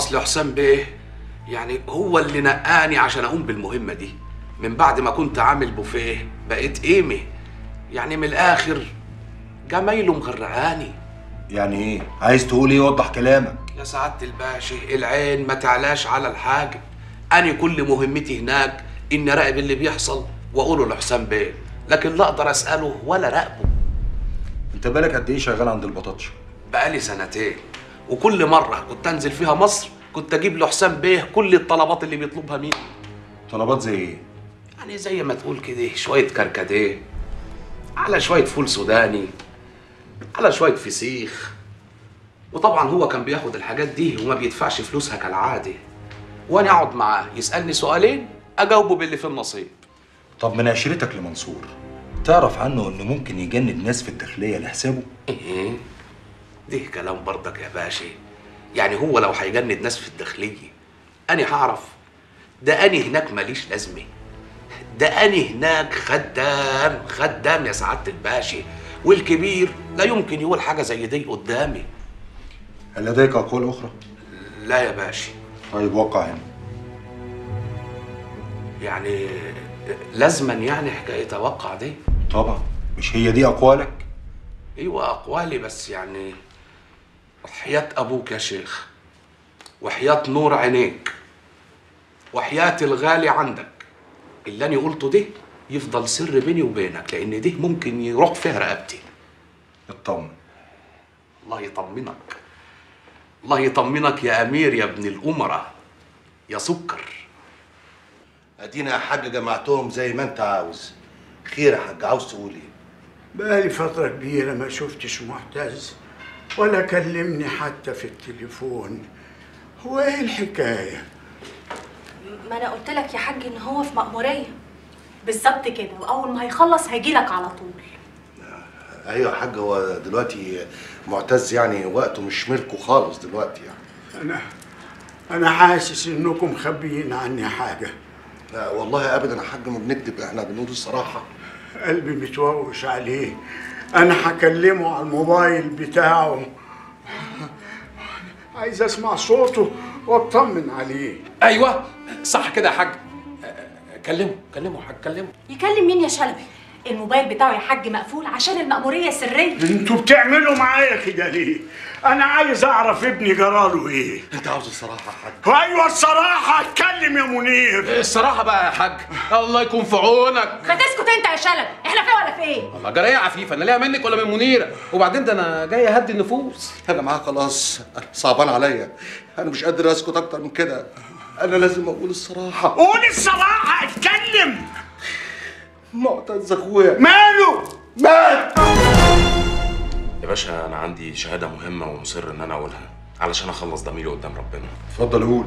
اصل حسام بيه يعني هو اللي نقاني عشان اقوم بالمهمه دي. من بعد ما كنت عامل بوفيه بقيت قيمه، يعني من الاخر جمايله مغرقاني. يعني ايه؟ عايز تقول ايه؟ وضح كلامك يا سعاده الباشا. العين ما تعلاش على الحاجه. انا كل مهمتي هناك اني اراقب اللي بيحصل واقوله لحسام بيه، لكن لا اقدر اساله ولا راقبه. انت بالك قد ايه شغال عند البطاطش؟ بقالي 2 سنين، وكل مره كنت انزل فيها مصر كنت اجيب له حسام بيه كل الطلبات اللي بيطلبها مني. طلبات زي ايه؟ يعني زي ما تقول كده، شويه كركديه، على شويه فول سوداني، على شويه فسيخ. وطبعا هو كان بياخد الحاجات دي وما بيدفعش فلوسها كالعاده، وانا اقعد معاه يسالني سؤالين اجاوبه باللي في النصيب. طب من عشرتك لمنصور، تعرف عنه انه ممكن يجند ناس في الداخليه لحسابه؟ ايه ده كلام برضك يا باشا؟ يعني هو لو هيجند ناس في الداخليه انا هعرف؟ ده انا هناك ماليش لازمه. ده انا هناك خدام يا سعاده الباشا، والكبير لا يمكن يقول حاجه زي دي قدامي. هل لديك اقوال اخرى؟ لا يا باشا. طيب وقع هنا. يعني لازما يعني حكايه توقع دي؟ طبعا. مش هي دي اقوالك؟ ايوه اقوالي، بس يعني وحياة ابوك يا شيخ، وحياة نور عينيك، وحياة الغالي عندك، اللي انا قلته ده يفضل سر بيني وبينك، لان ده ممكن يروح فيها رقبتي. اطمن. الله يطمنك، الله يطمنك يا امير، يا ابن الامراء، يا سكر. ادينا يا حاج جمعتهم زي ما انت عاوز. خير يا حاج، عاوز تقول ايه؟ بقالي فتره كبيره ما شفتش معتز ولا كلمني حتى في التليفون. هو ايه الحكايه؟ ما انا قلت لك يا حاج ان هو في مأموريه بالظبط كده، واول ما هيخلص هيجيلك على طول. ايوه يا حاج، هو دلوقتي معتز يعني وقته مش ملكه خالص دلوقتي يعني. انا حاسس انكم مخبيين عني حاجه. لا والله ابدا يا حاج، ما بنكذب، احنا بنقول الصراحه. قلبي متووش عليه، انا هكلمه على الموبايل بتاعه، عايز اسمع صوته واطمن عليه. ايوه صح كده يا حاج، كلمه يا حاج، كلمه. يكلم مين يا شلبي؟ الموبايل بتاعه يا حاج مقفول عشان المأمورية سرية. انتوا بتعملوا معايا كده ليه؟ أنا عايز أعرف ابني جراله إيه؟ أنت عاوز الصراحة يا حاج؟ أيوه الصراحة، اتكلم يا منير. الصراحة بقى يا حاج، الله يكون في عونك. ما تسكت أنت يا شلبي، إحنا فيه ولا في إيه؟ والله جرى إيه يا عفيفة؟ أنا ليها منك ولا من منيرة؟ وبعدين ده أنا جاي أهدي النفوس. أنا معاك خلاص، صعبان عليا، أنا مش قادر أسكت أكتر من كده، أنا لازم أقول الصراحة. قول الصراحة، اتكلم. معتز اخويا ماله؟ مات يا باشا. انا عندي شهاده مهمه ومصر ان انا اقولها علشان اخلص ضميري قدام ربنا. اتفضل قول.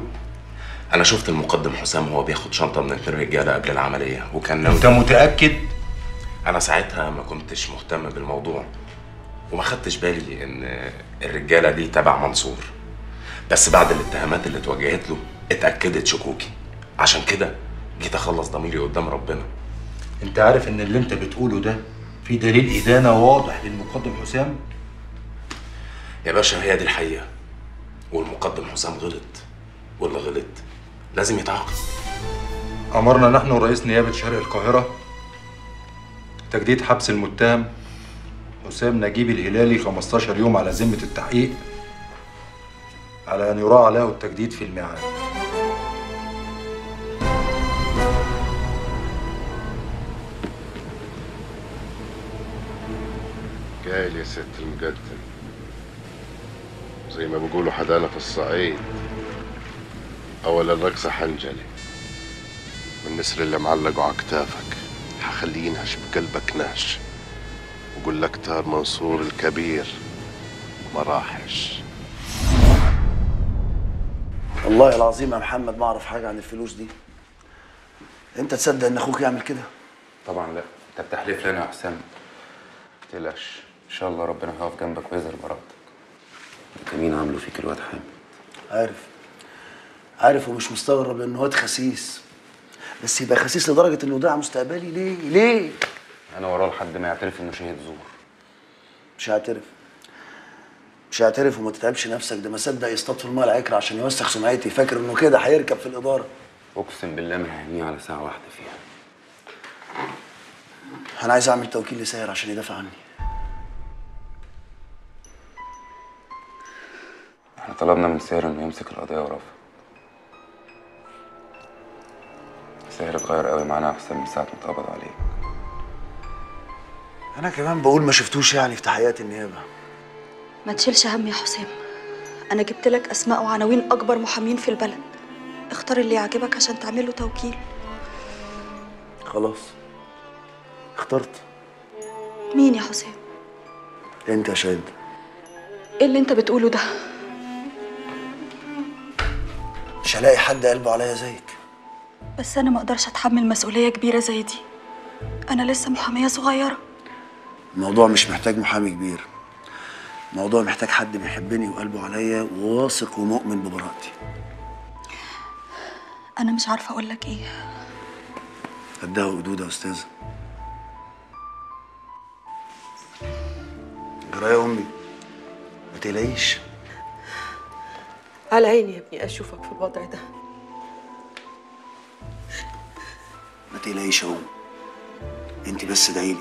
انا شفت المقدم حسام وهو بياخد شنطه من 2 رجاله قبل العمليه، وكان ناوي. انت متاكد؟ انا ساعتها ما كنتش مهتم بالموضوع وما خدتش بالي ان الرجاله دي تبع منصور، بس بعد الاتهامات اللي اتوجهت له اتاكدت شكوكي، عشان كده جيت اخلص ضميري قدام ربنا. انت عارف ان اللي انت بتقوله ده في دليل ادانه واضح للمقدم حسام؟ يا باشا هي دي الحقيقه، والمقدم حسام غلط، واللي غلط لازم يتعاقب. امرنا نحن ورئيس نيابه شرق القاهره تجديد حبس المتهم حسام نجيب الهلالي 15 يوم على ذمه التحقيق، على ان يراعى له التجديد في الميعاد. جايل يا ست المقدم، زي ما بيقولوا حدانا في الصعيد، اولا رقصه حنجلي والنسر اللي معلقه على كتافك هخليه ينهش بقلبك نهش، وقول لك طار منصور الكبير مراحش. والله العظيم يا محمد ما اعرف حاجه عن الفلوس دي. انت تصدق ان اخوك يعمل كده؟ طبعا لا، انت بتحلف لنا يا حسام. ما تقلقش ان شاء الله، ربنا هيقف جنبك ويظهر براءتك. انت مين عامله فيك الواد حامد؟ عارف ومش مستغرب انه واد خسيس، بس يبقى خسيس لدرجه انه ضيع مستقبلي ليه؟ انا وراه لحد ما يعترف انه شهيد زور. مش هيعترف، مش هتعرف وما تتعبش نفسك. ده ما صدق يصطاد في الميه العكره عشان يوسخ سمعتي، فاكر انه كده هيركب في الاداره. اقسم بالله ما هيهنيه على ساعه واحده فيها. انا عايز اعمل توكيل لساهر عشان يدافع عني. احنا طلبنا من ساهر انه يمسك القضيه ورفض. ساهر اتغير قوي معانا احسن من ساعه ما اتقبض عليك. انا كمان بقول ما شفتوش يعني في تحقيقات النيابه. ما تشيلش هم يا حسام، انا جبت لك اسماء وعناوين اكبر محامين في البلد، اختار اللي يعجبك عشان تعمل له توكيل. خلاص اخترت. مين يا حسام؟ انت يا شادي. ايه اللي انت بتقوله ده؟ مش هلاقي حد قلبه عليا زيك. بس انا ما اقدرش اتحمل مسؤوليه كبيره زي دي، انا لسه محاميه صغيره. الموضوع مش محتاج محامي كبير، الموضوع محتاج حد بيحبني وقلبه عليا وواثق ومؤمن ببراءتي. انا مش عارفه اقول لك ايه. قدها وقدود يا استاذه. جرايه امي ما تقلقيش. على عيني يا ابني اشوفك في الوضع ده. ما تقلقيش يا امي، انت بس ادعيلي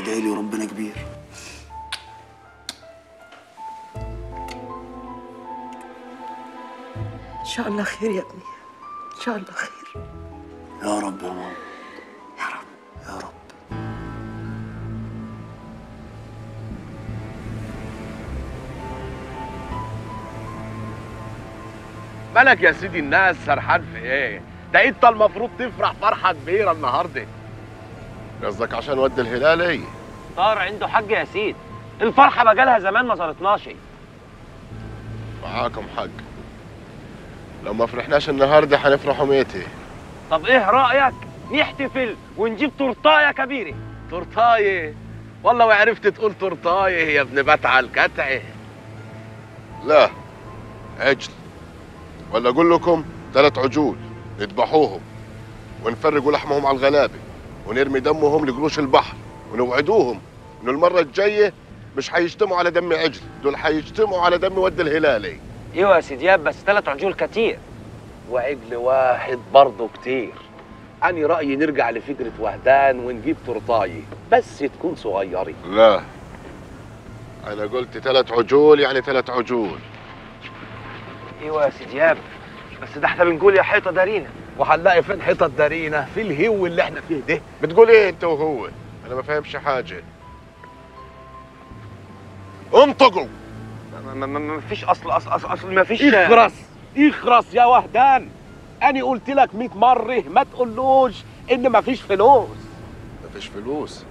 ادعيلي وربنا كبير. إن شاء الله خير يا ابني، إن شاء الله خير. يا رب يا ماما، يا رب يا رب. مالك يا سيدي الناس سرحان في إيه؟ ده أنت المفروض تفرح فرحة كبيرة النهاردة. قصدك عشان ود الهلال إيه؟ طار عنده حج يا سيدي، الفرحة بجالها زمان ما صارتناش. معاكم حج. لو ما فرحناش النهارده هنفرح امتى؟ طب ايه رايك نحتفل ونجيب تورتايه يا كبيري؟ تورتايه؟ والله ما عرفت تقول تورتايه يا ابن بتعه الكتعه. لا عجل، ولا اقول لكم 3 عجول نذبحوهم ونفرجوا لحمهم على الغلابه ونرمي دمهم لجروش البحر، ونوعدوهم انه المره الجايه مش هيجتمعوا على دم عجل، دول هيجتمعوا على دم ود الهلالي. ايوه يا سيدياب، بس 3 عجول كتير وعجل واحد برضه كتير. اني رايي نرجع لفكره وهدان ونجيب تورتايه بس تكون صغيره. لا انا قلت 3 عجول يعني 3 عجول. ايوه يا سيدياب، بس ده احنا بنقول يا حيطه دارينا، وهنلاقي فين حيطه دارينا في الهو اللي احنا فيه ده؟ بتقول ايه انت وهو؟ انا ما فاهمش حاجه. انطقوا. ما فيش اصل ما فيش. اخرس اخرس يا وهدان، انا قلت لك 100 مره ما تقولوش ان ما فيش فلوس. ما فيش فلوس؟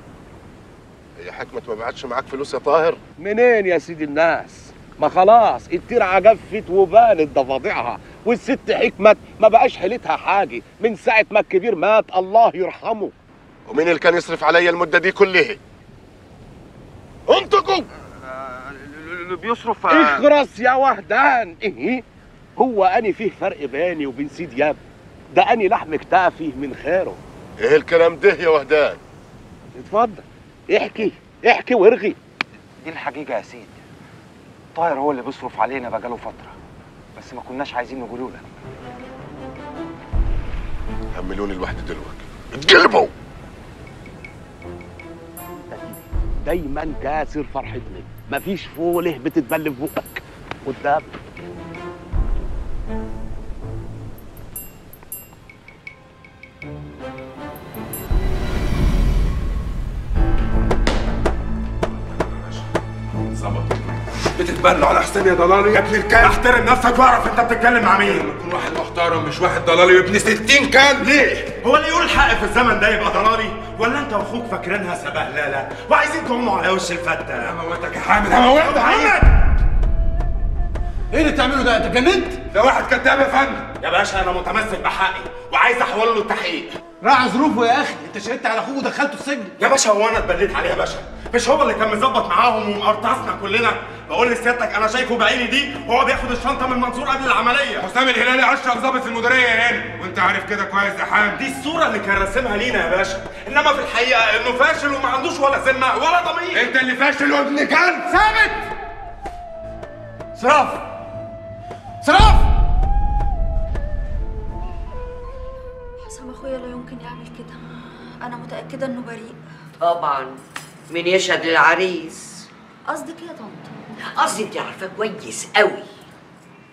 هي حكمه ما بعتش معاك فلوس يا طاهر؟ منين يا سيدي الناس؟ ما خلاص الترعه جفت وبانت ضفادعها، والست حكمت ما بقاش حيلتها حاجه من ساعه ما الكبير مات الله يرحمه. ومين اللي كان يصرف عليا المده دي كلها؟ انتقوا. اللي بيصرف اخرس يا وهدان. ايه هو اني فيه فرق بيني وبين سيد ياب؟ ده اني لحم اكتافي من خيره. ايه الكلام ده يا وهدان؟ اتفضل احكي احكي وارغي. دي الحقيقه يا سيد، طاهر هو اللي بيصرف علينا بقاله فتره، بس ما كناش عايزين نقوله لك. حملوني لوحدي دلوقتي اتقلبوا. دايما كاسر فرحتني، مفيش فوله بتتبل في بقك قدام. بتتبل على حسابي يا ضلالي يا ابن الكلب. احترم نفسك واعرف انت بتتكلم مع مين. تكون واحد محترم مش واحد ضلالي وابن 60 كلب. ليه؟ هو اللي يقول الحق في الزمن ده يبقى ضلالي؟ ولا انت واخوك فاكرينها سبهلله وعايزين تعوموا على وش الفته؟ هموتك يا حامد، هموتك يا حامد. ايه اللي بتعمله ده؟ انت اتجننت؟ ده واحد كذاب يا فندم. يا باشا انا متمسك بحقي وعايز احول له التحقيق. راعي ظروفه يا اخي، انت شهدت على اخوه ودخلته السجن. يا باشا هو انا اتبليت عليه يا باشا؟ مش هو اللي كان مظبط معاهم ومقرطصنا كلنا؟ بقول لسيادتك انا شايفه بعيني دي وهو بياخد الشنطه من منصور قبل العمليه. حسام الهلالي اشرف ضابط في المديريه هنا، وانت عارف كده كويس يا حامد. دي الصوره اللي كان راسمها لينا يا باشا، انما في الحقيقه انه فاشل وما عندوش ولا سمه ولا ضمير. انت اللي فاشل وابن كلب. ثابت سراف! سراف! حسام اخويا لا يمكن يعمل كده، انا متأكدة انه بريء. طبعا، مين يشهد للعريس؟ قصدك ايه يا طنط؟ قصدي انت عارفاه كويس قوي.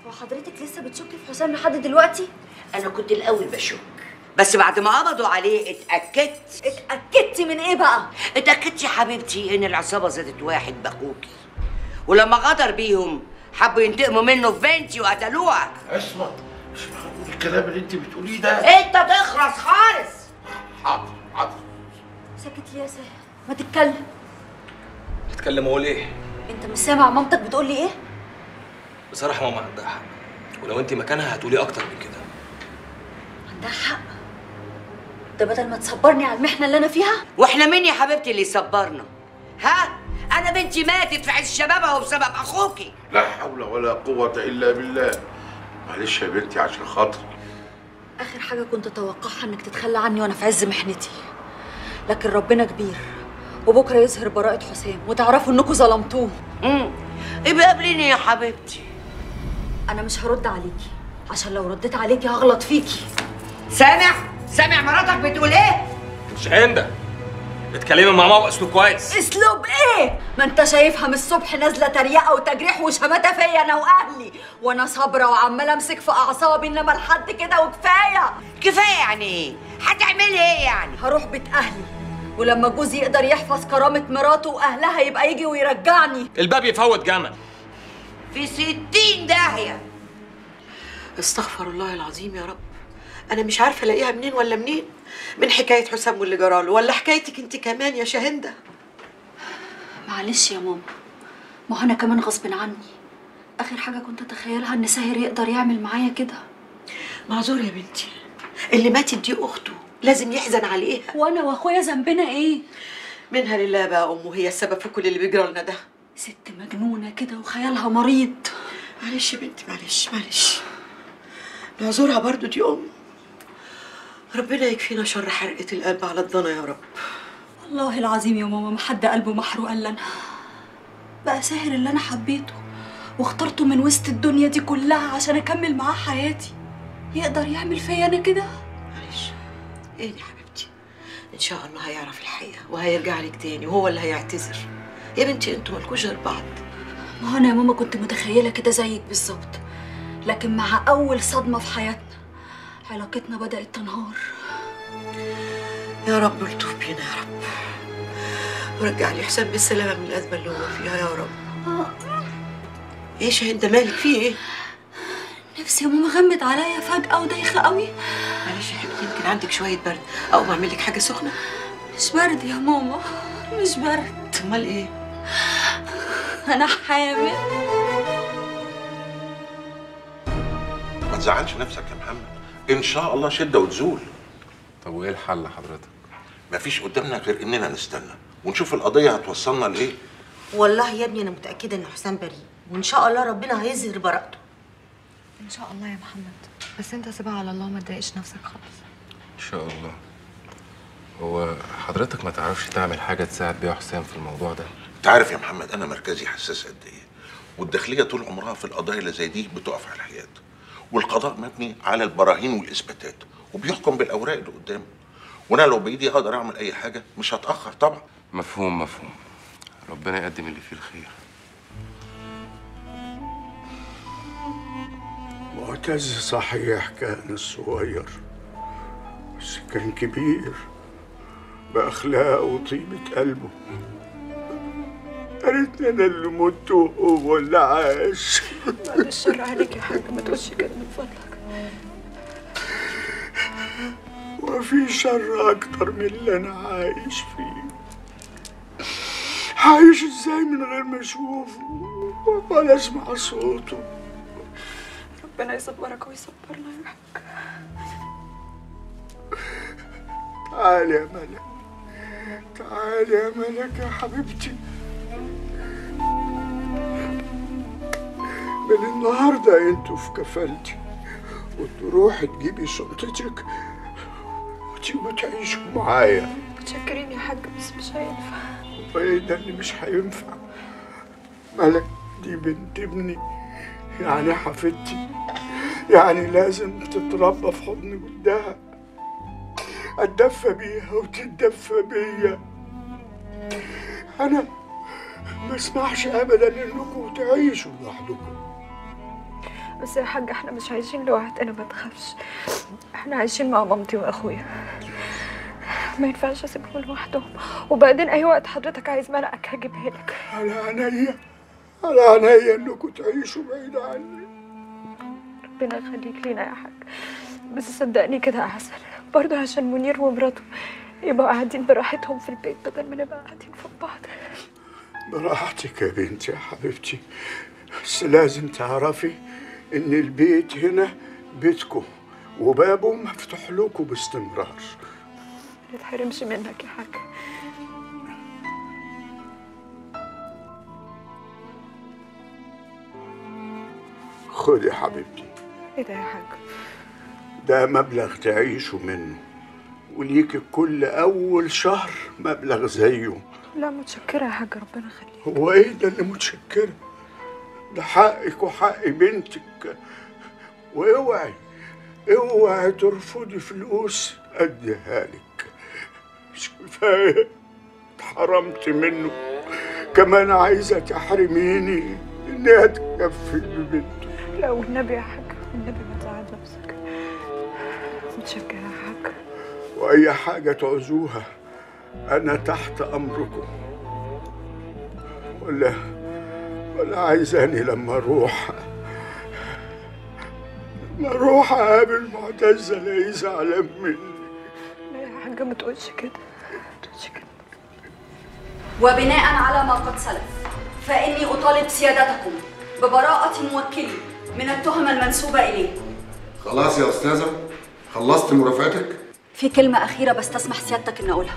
هو حضرتك لسه بتشكي في حسام لحد دلوقتي؟ انا كنت الاول بشك، بس بعد ما قبضوا عليه اتأكدت. اتأكدت من ايه بقى؟ اتأكدت يا حبيبتي ان العصابة زادت واحد بقوكي، ولما غدر بيهم حبوا ينتقموا منه في بنتي وقتلوها. اسمع، مش معقول الكلام اللي انت بتقوليه ده. انت تخرس خالص. حاضر حاضر. سكت يا سهل، ما تتكلم. اتكلم اقول ايه؟ انت مش سامع مامتك بتقول لي ايه؟ بصراحة ماما عندها حق، ولو انت مكانها هتقولي اكتر من كده. عندها حق؟ ده بدل ما تصبرني على المحنة اللي انا فيها. واحنا مين يا حبيبتي اللي صبرنا؟ ها؟ أنا بنتي ماتت في عز شبابها وبسبب أخوكي. لا حول ولا قوة إلا بالله. معلش يا بنتي عشان خاطري. آخر حاجة كنت أتوقعها إنك تتخلى عني وأنا في عز محنتي. لكن ربنا كبير، وبكرة يظهر براءة حسام وتعرفوا إنكم ظلمتوه. يبقى قابليني يا حبيبتي. أنا مش هرد عليكي، عشان لو رديت عليكي هغلط فيكي. سامع؟ سامع مراتك بتقول إيه؟ مش عندك. اتكلمي مع ماما باسلوب كويس. اسلوب ايه؟ ما انت شايفها من الصبح نازله تريقه وتجريح وشماته فيا انا واهلي، وانا صابره وعماله امسك في اعصابي، انما لحد كده وكفايه. كفايه يعني ايه؟ هتعملي ايه يعني؟ هروح بيت اهلي، ولما جوزي يقدر يحفظ كرامه مراته واهلها يبقى يجي ويرجعني. الباب يفوت جمل. في 60 داهيه. استغفر الله العظيم يا رب. أنا مش عارفة ألاقيها منين ولا منين، من حكاية حسام واللي جراله ولا حكايتك أنت كمان يا شاهندة. معلش يا ماما، ما هو أنا كمان غصب عني. آخر حاجة كنت أتخيلها إن ساهر يقدر يعمل معايا كده. معذور يا بنتي، اللي ماتت دي أخته، لازم يحزن عليها. وأنا وأخويا ذنبنا إيه؟ منها لله بقى يا أم، وهي السبب في كل اللي بيجرالنا ده. ست مجنونة كده وخيالها مريض. معلش يا بنتي، معلش معلش. معذورها برضو دي أم. ربنا يكفينا شر حرقة القلب على الضنا يا رب. والله العظيم يا ماما ما حد قلبه محروق الا انا. بقى ساهر اللي انا حبيته واخترته من وسط الدنيا دي كلها عشان اكمل معاه حياتي، يقدر يعمل فيا انا كده؟ معلش. ايه يا حبيبتي، ان شاء الله هيعرف الحقيقة وهيرجع لك تاني، وهو اللي هيعتذر. يا بنتي انتوا مالكوش غير بعض. ما هو انا يا ماما كنت متخيلة كده زيك بالظبط، لكن مع اول صدمة في حياتنا علاقتنا بدأت تنهار. يا رب الطف بينا يا رب، ورجع لي حسام بالسلامة من الأزمة اللي هو فيها يا رب. ايه شاهندة مالك، في ايه؟ نفسي يا ماما غمت عليا فجأة ودايخة قوي. معلش يا حبيبتي، يمكن عندك شوية برد، أقوم أعمل لك حاجة سخنة. مش برد يا ماما، مش برد. أمال ايه؟ أنا حامل. ما تزعلش نفسك يا محمد، إن شاء الله شدة وتزول. طب وإيه الحل حضرتك؟ مفيش قدامنا غير إننا نستنى ونشوف القضية هتوصلنا لإيه؟ والله يا ابني أنا متأكدة إن حسام بريء، وإن شاء الله ربنا هيظهر براءته. إن شاء الله يا محمد، بس أنت سيبها على الله وما تضايقش نفسك خالص. إن شاء الله. هو حضرتك ما تعرفش تعمل حاجة تساعد بيها حسام في الموضوع ده؟ أنت عارف يا محمد أنا مركزي حساس قد إيه، والداخلية طول عمرها في القضايا اللي زي دي بتقف على الحياد. والقضاء مبني على البراهين والإثباتات، وبيحكم بالأوراق اللي قدامه، وأنا لو بإيدي أقدر أعمل أي حاجة مش هتأخر طبعًا. مفهوم مفهوم، ربنا يقدم اللي فيه الخير. معتز صحيح كان صغير، بس كان كبير بأخلاقه وطيبة قلبه. يا ريتني انا اللي مت وهو اللي عاش. بعد الشر عليك يا حاج، ما تقولش كده من فضلك. وفي شر اكتر من اللي انا عايش فيه. عايش ازاي من غير ما اشوفه ولا اسمع صوته؟ ربنا يصبرك ويصبرنا يا حاج. تعالي يا ملك، تعالي يا ملك يا حبيبتي. من النهارده انتوا في كفالتي، وتروحي تجيبي شنطتك وتيجوا تعيشوا معايا. متشكرين يا حاج، بس مش هينفع. ايه ده اللي مش هينفع؟ ملك دي بنت ابني، يعني حفيدتي يعني لازم تتربى في حضن جدها، اتدفى بيها وتتدفى بيا. انا ما اسمحش ابدا انكم تعيشوا لوحدكم. بس يا حاج احنا مش عايشين لوحدنا، ما تخافش، احنا عايشين مع مامتي واخويا، ما ينفعش اسيبهم لوحدهم. وبعدين اي وقت حضرتك عايز مرقك هجيبها لك. على عينيا على عينيا انكم تعيشوا بعيد عني. ربنا يخليك لينا يا حاج، بس صدقني كده احسن برضه، عشان منير ومراته يبقوا قاعدين براحتهم في البيت بدل ما نبقى قاعدين فوق بعض. براحتك يا بنتي يا حبيبتي، بس لازم تعرفي ان البيت هنا بيتكم وبابه مفتوح لكم باستمرار. ما تتحرمش منك يا حاج. خدي يا حبيبتي. ايه ده يا حاج؟ ده مبلغ تعيشوا منه، وليكي كل اول شهر مبلغ زيه. لا متشكرة يا حاج، ربنا يخليك. هو ايه ده اللي متشكرة؟ ده حقك وحق بنتك، واوعي اوعي ترفضي فلوس اديها لك، مش كفاية اتحرمت منه، كمان عايزة تحرميني انها تكفي ببنتك. لا والنبي يا حاج، والنبي ما تزعل نفسك. متشكرة يا حاج. وأي حاجة تعوزوها أنا تحت أمركم. ولا عايزاني لما أروح أقابل معتزة لا يزعلان مني. لا يا حاجة ما تقولش كده، ما تقولش كده. وبناء على ما قد سلف، فإني أطالب سيادتكم ببراءة موكلي من التهمة المنسوبة إليه. خلاص يا أستاذة، خلصت مرافعتك؟ في كلمة أخيرة بس تسمح سيادتك إن أقولها.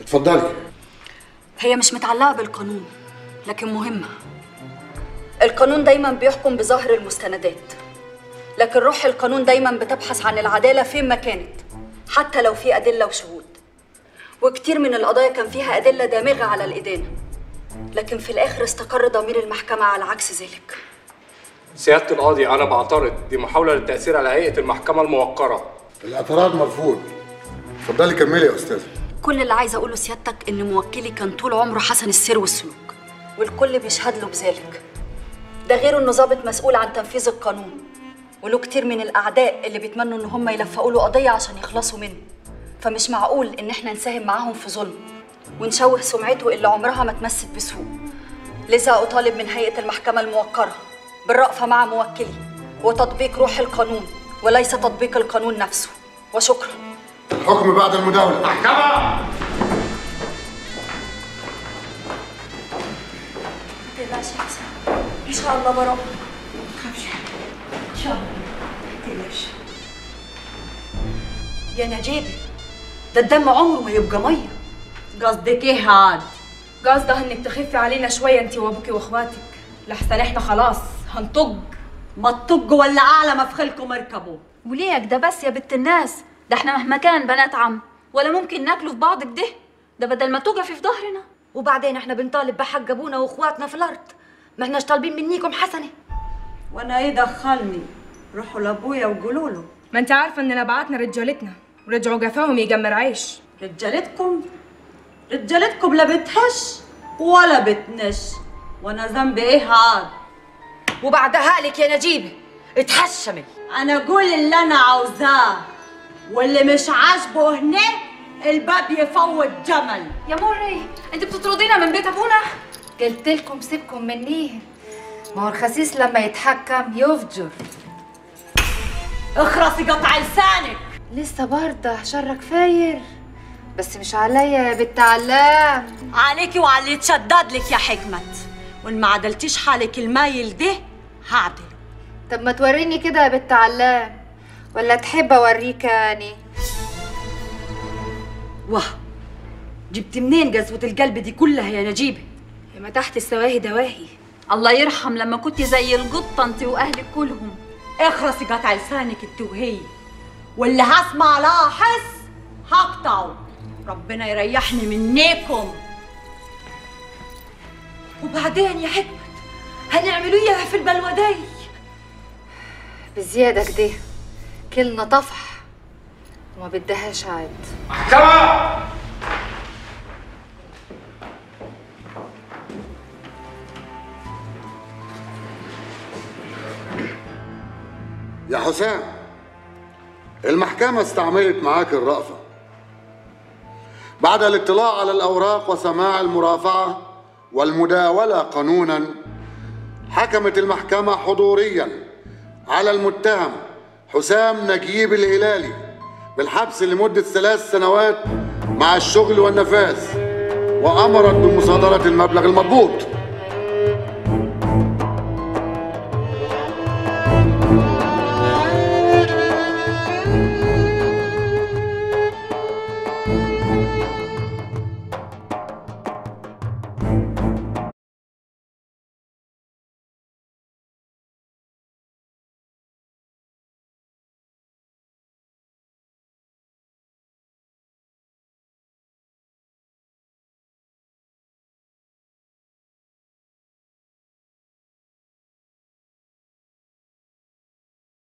اتفضلي. هي مش متعلقة بالقانون لكن مهمة. القانون دايماً بيحكم بظاهر المستندات، لكن روح القانون دايماً بتبحث عن العدالة فين ما كانت، حتى لو في أدلة وشهود. وكتير من القضايا كان فيها أدلة دامغة على الإدانة، لكن في الآخر استقر ضمير المحكمة على عكس ذلك. سيادة القاضي، أنا بعترض، دي محاولة للتأثير على هيئة المحكمة الموقرة. الاعتراض مرفوض. اتفضلي كملي يا أستاذة. كل اللي عايزة أقوله سيادتك إن موكلي كان طول عمره حسن السير والسلوك، والكل بيشهد له بذلك. ده غير إنه ظابط مسؤول عن تنفيذ القانون، وله كتير من الأعداء اللي بيتمنوا إن هم يلفقوا له قضية عشان يخلصوا منه، فمش معقول إن إحنا نساهم معاهم في ظلم ونشوه سمعته اللي عمرها ما اتمست بسوء. لذا أطالب من هيئة المحكمة الموقرة بالرأفة مع موكلي وتطبيق روح القانون وليس تطبيق القانون نفسه. وشكرا. الحكم بعد المداولة. محكمة. ما تقلقش يا حسن، إن شاء الله براءة. ما تخافش إن شاء الله، ما تقلقش. يا نجيبة، ده الدم عمره ما يبقى مية. قصدك إيه يا عاد؟ قصدها إنك تخفي علينا شوية أنت وأبوكي وأخواتك، لحسن إحنا خلاص هنطج. ما تطج ولا أعلى ما في خلقكم اركبوا. وليك ده بس يا بنت الناس، ده احنا مهما كان بنات عم ولا ممكن ناكله في بعض كده، ده بدل ما توجفي في ظهرنا. وبعدين احنا بنطالب بحق ابونا واخواتنا في الارض، ما احناش طالبين منيكم حسنه. وانا ايه دخلني؟ روحوا لابويا وقولوا له. ما انت عارفه اننا بعتنا رجالتنا ورجعوا جفاهم يجمر عيش. رجالتكم؟ رجالتكم لا بتهش ولا بتنش، وانا ذنبي ايه هقعد؟ وبعدها لك يا نجيبه اتحشمي. انا اقول اللي انا عاوزاه، واللي مش عاجبه هنا الباب يفوت جمل. يا موري، انت بتطردينا من بيت ابونا؟ قلت لكم سيبكم منيه، ما هو الخسيس لما يتحكم يفجر. اخرسي قطع لسانك. لسه برضه شرك فاير، بس مش عليا يا بنت علام. عليكي وعلى اللي يتشدد لك يا حكمت، وان ما عدلتيش حالك المايل ده هعدل. طب ما توريني كده يا بنت علام، ولا تحب اوريك يعني؟ واه، جبت منين جزوة القلب دي كلها يا نجيبه؟ يا ما تحت السواهي دواهي. الله يرحم لما كنت زي القطه انت واهلك كلهم. اخرسي قطع لسانك التوهي، واللي هسمع لها حس هقطعه. ربنا يريحني منيكم. وبعدين يا حكمت، هنعملوا ايه في البلوى دي؟ بزياده كده، كلنا طفح وما بدهاش عاد. محكمه يا حسام، المحكمه استعملت معاك الرأفه. بعد الاطلاع على الأوراق وسماع المرافعة والمداولة قانوناً، حكمت المحكمة حضورياً على المتهم حسام نجيب الهلالي بالحبس لمدة 3 سنوات مع الشغل والنفاذ، وأمرت بمصادرة المبلغ المضبوط.